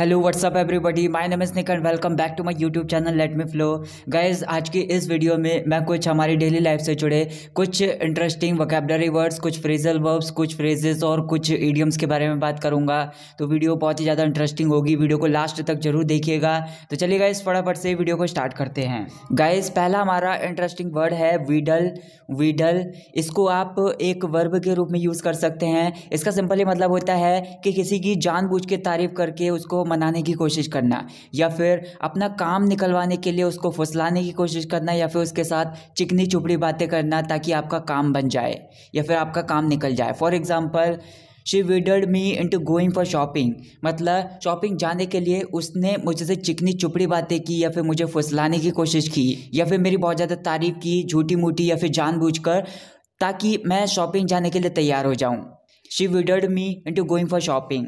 Hello what's up everybody, my name is Nick and welcome back to my YouTube channel let me flow. Guys, आज की इस video में मैं कुछ हमारी डेली लाइफ से जुड़े कुछ इंटरेस्टिंग वोकैबुलरी वर्ड्स, कुछ फ्रेजल वर्ब्स, कुछ फ्रेजेस और कुछ इडियम्स के बारे में बात करूंगा। तो वीडियो बहुत ही ज़्यादा इंटरेस्टिंग होगी, वीडियो को लास्ट तक जरूर देखिएगा। तो चलिए गाइस, फटाफट से वीडियो को स्टार्ट करते हैं। गाइस, पहला हमारा इंटरेस्टिंग वर्ड है वीडल। वीडल इसको आप एक वर्ब के रूप में यूज़ कर सकते हैं। इसका सिंपली मतलब होता है कि किसी की जानबूझ के तारीफ करके उसको मनाने की कोशिश करना, या फिर अपना काम निकलवाने के लिए उसको फुसलाने की कोशिश करना, या फिर उसके साथ चिकनी चुपड़ी बातें करना ताकि आपका काम बन जाए या फिर आपका काम निकल जाए। For example, she wheedled me into going for shopping, मतलब शॉपिंग जाने के लिए उसने मुझसे चिकनी चुपड़ी बातें की या फिर मुझे फुसलाने की कोशिश की या फिर मेरी बहुत ज़्यादा तारीफ़ की झूठी मूठी या फिर जानबूझकर, ताकि मैं शॉपिंग जाने के लिए तैयार हो जाऊँ। She wheedled me into going for shopping.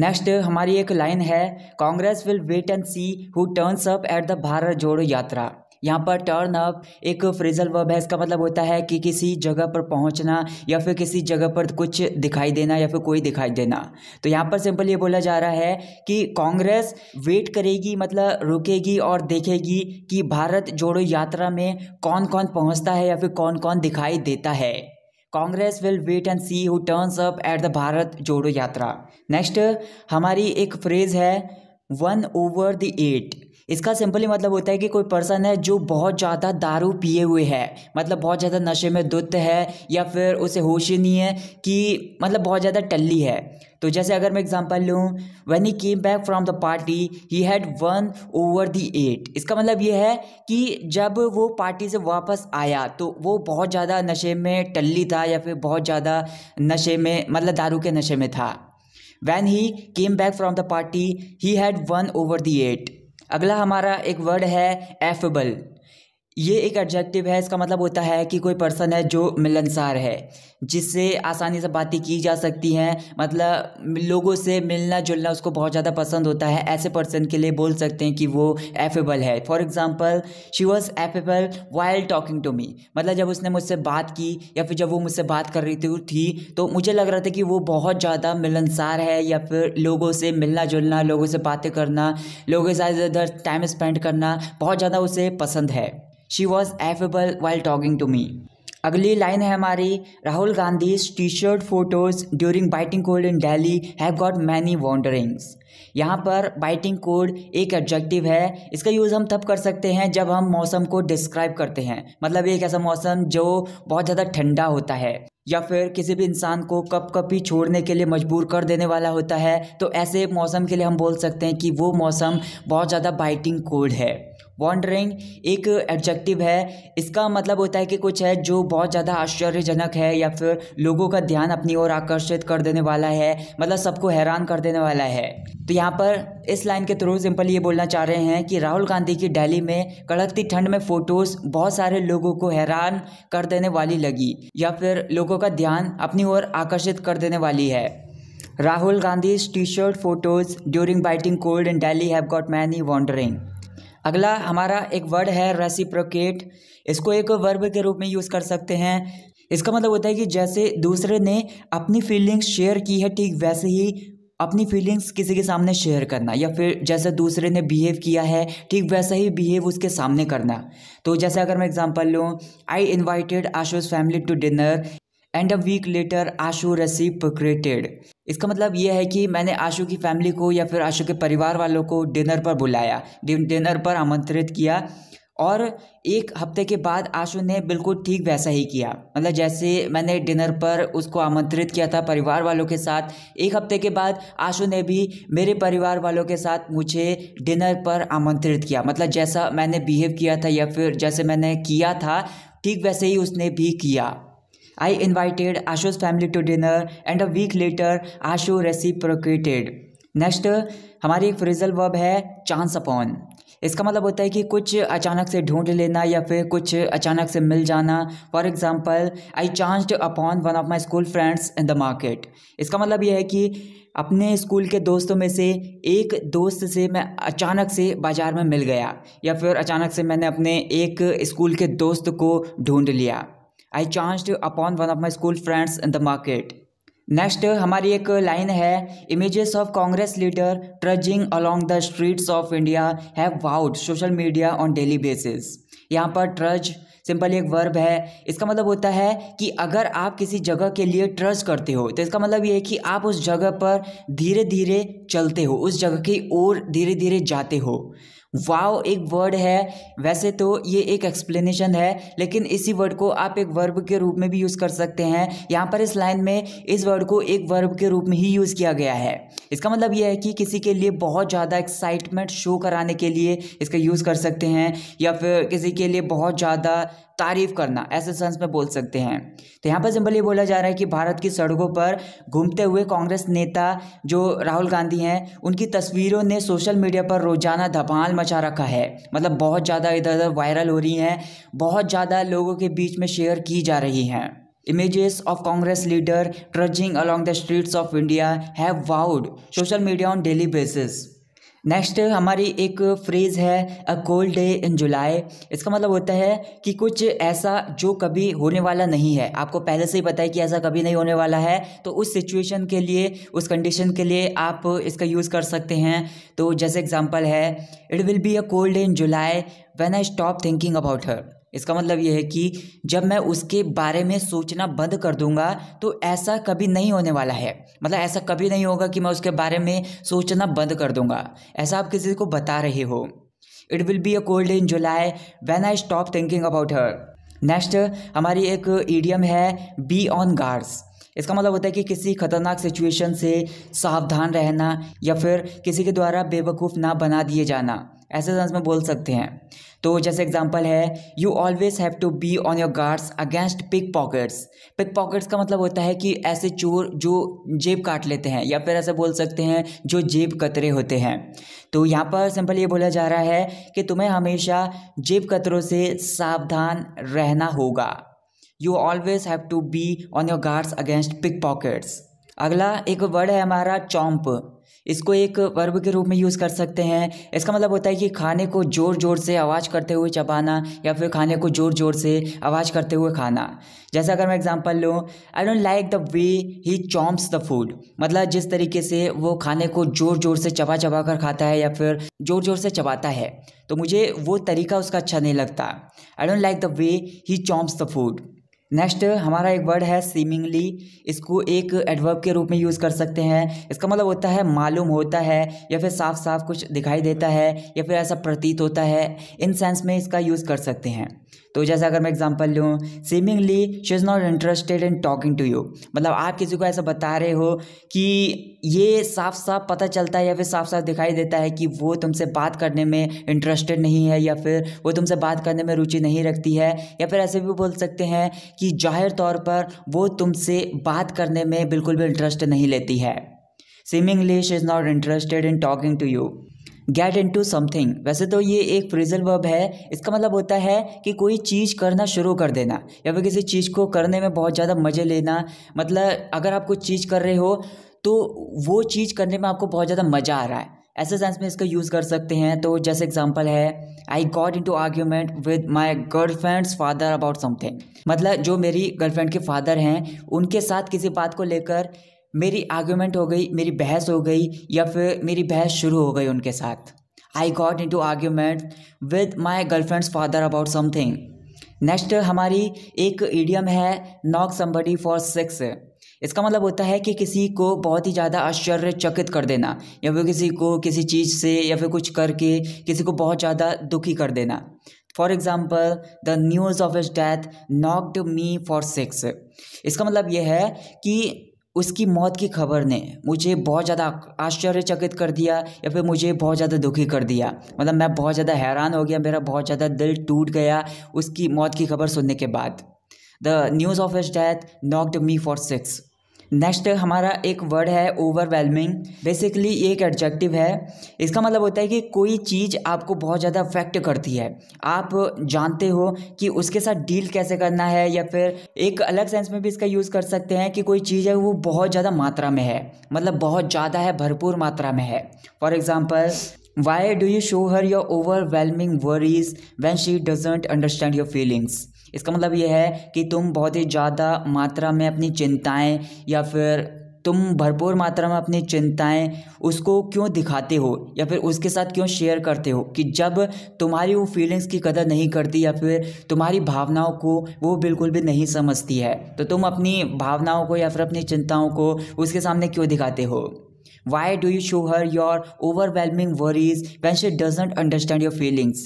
Next हमारी एक लाइन है, Congress will wait and see who turns up at the Bharat Jodo Yatra. यहाँ पर टर्न अप एक फ्रेजल वर्ब है। इसका मतलब होता है कि किसी जगह पर पहुँचना या फिर किसी जगह पर कुछ दिखाई देना या फिर कोई दिखाई देना। तो यहाँ पर सिंपल ये बोला जा रहा है कि कांग्रेस वेट करेगी, मतलब रुकेगी और देखेगी कि भारत जोड़ो यात्रा में कौन कौन पहुँचता है या फिर कौन कौन दिखाई देता है। Congress will wait and see who turns up at the Bharat Jodo Yatra. Next हमारी एक फ्रेज है वन ओवर द एट। इसका सिंपली मतलब होता है कि कोई पर्सन है जो बहुत ज़्यादा दारू पिए हुए है, मतलब बहुत ज़्यादा नशे में धुत है या फिर उसे होश ही नहीं है कि मतलब बहुत ज़्यादा टल्ली है। तो जैसे अगर मैं एग्जांपल लूँ, when he came back from the party he had one over the eight. इसका मतलब ये है कि जब वो पार्टी से वापस आया तो वो बहुत ज़्यादा नशे में टल्ली था या फिर बहुत ज़्यादा नशे में, मतलब दारू के नशे में था। When he came back from the party he had one over the eight. अगला हमारा एक वर्ड है एफेबल। ये एक एडजेक्टिव है। इसका मतलब होता है कि कोई पर्सन है जो मिलनसार है, जिससे आसानी से बातें की जा सकती हैं, मतलब लोगों से मिलना जुलना उसको बहुत ज़्यादा पसंद होता है। ऐसे पर्सन के लिए बोल सकते हैं कि वो एफेबल है। For example, she was affable while talking to me, मतलब जब उसने मुझसे बात की या फिर जब वो मुझसे बात कर रही थी तो मुझे लग रहा था कि वो बहुत ज़्यादा मिलनसार है या फिर लोगों से मिलना जुलना, लोगों से बातें करना, लोगों के साथ इधर टाइम स्पेंड करना बहुत ज़्यादा उसे पसंद है। She was affable while talking to me. अगली लाइन है हमारी, Rahul Gandhi T shirt photos during biting cold in Delhi have got many wonderings. यहाँ पर बाइटिंग कोल्ड एक एडजेक्टिव है। इसका यूज़ हम तब कर सकते हैं जब हम मौसम को डिस्क्राइब करते हैं, मतलब एक ऐसा मौसम जो बहुत ज़्यादा ठंडा होता है या फिर किसी भी इंसान को कपकपी छोड़ने के लिए मजबूर कर देने वाला होता है। तो ऐसे मौसम के लिए हम बोल सकते हैं कि वो मौसम बहुत ज़्यादा बाइटिंग कोल्ड है। वॉन्डरिंग एक एडजेक्टिव है। इसका मतलब होता है कि कुछ है जो बहुत ज़्यादा आश्चर्यजनक है या फिर लोगों का ध्यान अपनी ओर आकर्षित कर देने वाला है, मतलब सबको हैरान कर देने वाला है। तो यहाँ पर इस लाइन के थ्रू सिंपल ये बोलना चाह रहे हैं कि राहुल गांधी की दिल्ली में कड़कती ठंड में फ़ोटोज़ बहुत सारे लोगों को हैरान कर देने वाली लगी या फिर लोगों का ध्यान अपनी ओर आकर्षित कर देने वाली है। Rahul Gandhi T shirt photos during biting cold in Delhi have got many wondering. अगला हमारा एक वर्ड है रेसिप्रोकेट। इसको एक वर्ब के रूप में यूज़ कर सकते हैं। इसका मतलब होता है कि जैसे दूसरे ने अपनी फीलिंग्स शेयर की है, ठीक वैसे ही अपनी फीलिंग्स किसी के सामने शेयर करना, या फिर जैसे दूसरे ने बिहेव किया है ठीक वैसा ही बिहेव उसके सामने करना। तो जैसे अगर मैं एग्जांपल लूँ, I invited Ashu's family to dinner and a week later Ashu reciprocated. इसका मतलब यह है कि मैंने आशू की फैमिली को या फिर आशू के परिवार वालों को डिनर पर बुलाया, डिनर पर आमंत्रित किया, और एक हफ्ते के बाद आशू ने बिल्कुल ठीक वैसा ही किया, मतलब जैसे मैंने डिनर पर उसको आमंत्रित किया था परिवार वालों के साथ। एक हफ्ते के बाद आशू ने भी मेरे परिवार वालों के साथ मुझे डिनर पर आमंत्रित किया, मतलब जैसा मैंने बिहेव किया था या फिर जैसे मैंने किया था ठीक वैसे ही उसने भी किया। I invited Ashu's family to dinner and a week later Ashu reciprocated. Next हमारी एक फ्रेजल वर्ब है चांस अपॉन। इसका मतलब होता है कि कुछ अचानक से ढूंढ लेना या फिर कुछ अचानक से मिल जाना। For example, I chanced upon one of my school friends in the market. इसका मतलब यह है कि अपने स्कूल के दोस्तों में से एक दोस्त से मैं अचानक से बाज़ार में मिल गया या फिर अचानक से मैंने अपने एक स्कूल के दोस्त को ढूंढ लिया। I chanced upon one of my school friends in the market. Next हमारी एक लाइन है, images of Congress leader trudging along the streets of India have wowed social media on daily basis. यहाँ पर ट्रज सिंपली एक verb है, इसका मतलब होता है कि अगर आप किसी जगह के लिए ट्रज करते हो तो इसका मतलब ये है कि आप उस जगह पर धीरे धीरे चलते हो, उस जगह की ओर धीरे धीरे जाते हो। वाव एक वर्ड है, वैसे तो ये एक एक्सप्लेनेशन है, लेकिन इसी वर्ड को आप एक वर्ब के रूप में भी यूज़ कर सकते हैं। यहाँ पर इस लाइन में इस वर्ड को एक वर्ब के रूप में ही यूज़ किया गया है। इसका मतलब यह है कि किसी के लिए बहुत ज़्यादा एक्साइटमेंट शो कराने के लिए इसका यूज़ कर सकते हैं, या फिर किसी के लिए बहुत ज़्यादा तारीफ करना, ऐसे सेंस में बोल सकते हैं। तो यहाँ पर सिंपल ये बोला जा रहा है कि भारत की सड़कों पर घूमते हुए कांग्रेस नेता जो राहुल गांधी हैं, उनकी तस्वीरों ने सोशल मीडिया पर रोजाना धमाल मचा रखा है। मतलब बहुत ज़्यादा इधर उधर वायरल हो रही हैं, बहुत ज़्यादा लोगों के बीच में शेयर की जा रही हैं। Images of Congress leader trudging along the streets of India have wowed social media on daily basis. Next हमारी एक फ्रेज़ है, अ कोल्ड डे इन जुलाई। इसका मतलब होता है कि कुछ ऐसा जो कभी होने वाला नहीं है, आपको पहले से ही पता है कि ऐसा कभी नहीं होने वाला है, तो उस सिचुएशन के लिए, उस कंडीशन के लिए आप इसका यूज़ कर सकते हैं। तो जैसे एग्जांपल है, it will be a cold day in July when I stop thinking about her. इसका मतलब यह है कि जब मैं उसके बारे में सोचना बंद कर दूंगा तो ऐसा कभी नहीं होने वाला है। मतलब ऐसा कभी नहीं होगा कि मैं उसके बारे में सोचना बंद कर दूंगा, ऐसा आप किसी को बता रहे हो। It will be a cold day in July when I stop thinking about her. Next हमारी एक इडियम है, बी ऑन गार्ड्स। इसका मतलब होता है कि किसी खतरनाक सिचुएशन से सावधान रहना, या फिर किसी के द्वारा बेवकूफ़ ना बना दिए जाना, ऐसे सेंस में बोल सकते हैं। तो जैसे एग्जांपल है, you always have to be on your guards against pickpockets. Pickpockets का मतलब होता है कि ऐसे चोर जो जेब काट लेते हैं, या फिर ऐसे बोल सकते हैं जो जेब कतरे होते हैं। तो यहाँ पर सिंपल ये बोला जा रहा है कि तुम्हें हमेशा जेब कतरों से सावधान रहना होगा। You always have to be on your guards against pickpockets. अगला एक वर्ड है हमारा चॉम्प, इसको एक वर्ब के रूप में यूज़ कर सकते हैं। इसका मतलब होता है कि खाने को ज़ोर ज़ोर से आवाज़ करते हुए चबाना, या फिर खाने को ज़ोर ज़ोर से आवाज़ करते हुए खाना। जैसा अगर मैं एग्जांपल लूँ, I don't like the way he chomps the food. मतलब जिस तरीके से वो खाने को ज़ोर ज़ोर से चबा चबा कर खाता है, या फिर ज़ोर ज़ोर से चबाता है, तो मुझे वो तरीका उसका अच्छा नहीं लगता। I don't like the way he chomps the food. Next हमारा एक वर्ड है, सीमिंगली। इसको एक एडवर्ब के रूप में यूज़ कर सकते हैं। इसका मतलब होता है मालूम होता है, या फिर साफ साफ कुछ दिखाई देता है, या फिर ऐसा प्रतीत होता है, इन सेंस में इसका यूज़ कर सकते हैं। तो जैसा अगर मैं एग्जांपल लूँ, seemingly she is not interested in talking to you. मतलब आप किसी को ऐसा बता रहे हो कि ये साफ साफ पता चलता है, या फिर साफ साफ दिखाई देता है कि वो तुमसे बात करने में इंटरेस्टेड नहीं है, या फिर वो तुमसे बात करने में रुचि नहीं रखती है, या फिर ऐसे भी बोल सकते हैं कि जाहिर तौर पर वो तुमसे बात करने में बिल्कुल भी इंटरेस्ट नहीं लेती है। Seemingly she is not interested in talking to you. Get in to something, वैसे तो ये एक फ्रेजल वर्ब है। इसका मतलब होता है कि कोई चीज़ करना शुरू कर देना, या फिर किसी चीज़ को करने में बहुत ज़्यादा मज़े लेना। मतलब अगर आप कुछ चीज़ कर रहे हो तो वो चीज़ करने में आपको बहुत ज़्यादा मज़ा आ रहा है, ऐसे सेंस में इसका यूज़ कर सकते हैं। तो जैसे एग्जांपल है, I got into argument with my girlfriend's father about something. मतलब जो मेरी गर्लफ्रेंड के फादर हैं, उनके साथ किसी बात को लेकर मेरी आर्ग्यूमेंट हो गई, मेरी बहस हो गई, या फिर मेरी बहस शुरू हो गई उनके साथ। I got into argument with my girlfriend's father about something. Next हमारी एक इडियम है, नॉक समबडी फॉर सिक्स। इसका मतलब होता है कि किसी को बहुत ही ज़्यादा आश्चर्यचकित कर देना, या फिर किसी को किसी चीज़ से, या फिर कुछ करके किसी को बहुत ज़्यादा दुखी कर देना। For example, the news of his death knocked me for six. इसका मतलब यह है कि उसकी मौत की खबर ने मुझे बहुत ज़्यादा आश्चर्यचकित कर दिया, या फिर मुझे बहुत ज़्यादा दुखी कर दिया। मतलब मैं बहुत ज़्यादा हैरान हो गया, मेरा बहुत ज़्यादा दिल टूट गया उसकी मौत की खबर सुनने के बाद। The news of his death knocked me for six. Next हमारा एक वर्ड है, ओवरवेलमिंग। बेसिकली ये एक एडजेक्टिव है। इसका मतलब होता है कि कोई चीज़ आपको बहुत ज़्यादा अफेक्ट करती है, आप जानते हो कि उसके साथ डील कैसे करना है, या फिर एक अलग सेंस में भी इसका यूज़ कर सकते हैं कि कोई चीज़ है वो बहुत ज़्यादा मात्रा में है। मतलब बहुत ज़्यादा है, भरपूर मात्रा में है। For example, why do you show her your overwhelming worries when she doesn't understand your feelings. इसका मतलब यह है कि तुम बहुत ही ज़्यादा मात्रा में अपनी चिंताएं या फिर तुम भरपूर मात्रा में अपनी चिंताएं उसको क्यों दिखाते हो या फिर उसके साथ क्यों शेयर करते हो कि जब तुम्हारी वो फीलिंग्स की कदर नहीं करती या फिर तुम्हारी भावनाओं को वो बिल्कुल भी नहीं समझती है, तो तुम अपनी भावनाओं को या फिर अपनी चिंताओं को उसके सामने क्यों दिखाते हो। Why do you show her your overwhelming worries when she doesn't understand your feelings?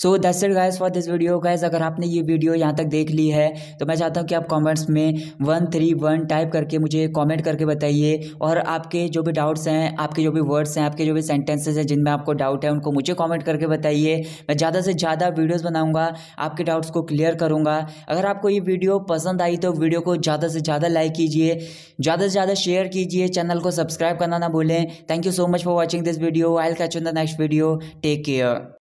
So that's it guys for this video guys। अगर आपने ये वीडियो यहाँ तक देख ली है तो मैं चाहता हूँ कि आप कमेंट्स में 131 टाइप करके मुझे कमेंट करके बताइए, और आपके जो भी डाउट्स हैं, आपके जो भी वर्ड्स हैं, आपके जो भी सेंटेंसेस हैं जिनमें आपको डाउट है, उनको मुझे कमेंट करके बताइए। मैं ज़्यादा से ज़्यादा वीडियोस बनाऊँगा, आपके डाउट्स को क्लियर करूँगा। अगर आपको ये वीडियो पसंद आई तो वीडियो को ज़्यादा से ज़्यादा लाइक कीजिए, ज़्यादा से ज़्यादा शेयर कीजिए, चैनल को सब्सक्राइब करना ना भूलें। Thank you so much for watching this video. I will catch you in the next video. Take care.